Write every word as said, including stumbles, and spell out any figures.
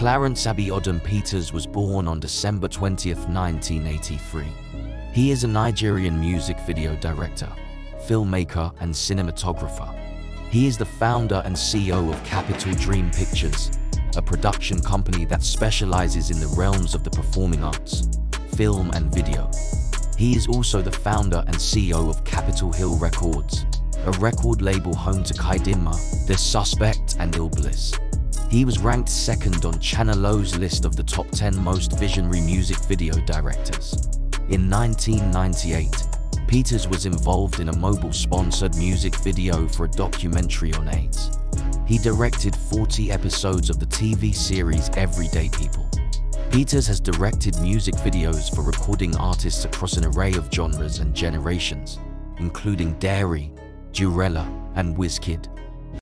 Clarence Abiodun Peters was born on December twentieth, nineteen eighty-three. He is a Nigerian music video director, filmmaker and cinematographer. He is the founder and C E O of Capital Dream Pictures, a production company that specializes in the realms of the performing arts, film and video. He is also the founder and C E O of Capital Hill Records, a record label home to Chidinma, Tha Suspect and Ill Bliss. He was ranked second on Channel O's list of the top ten most visionary music video directors. In nineteen ninety-eight, Peters was involved in a mobile-sponsored music video for a documentary on AIDS. He directed forty episodes of the T V series Everyday People. Peters has directed music videos for recording artists across an array of genres and generations, including Darey, Durella, and Wizkid.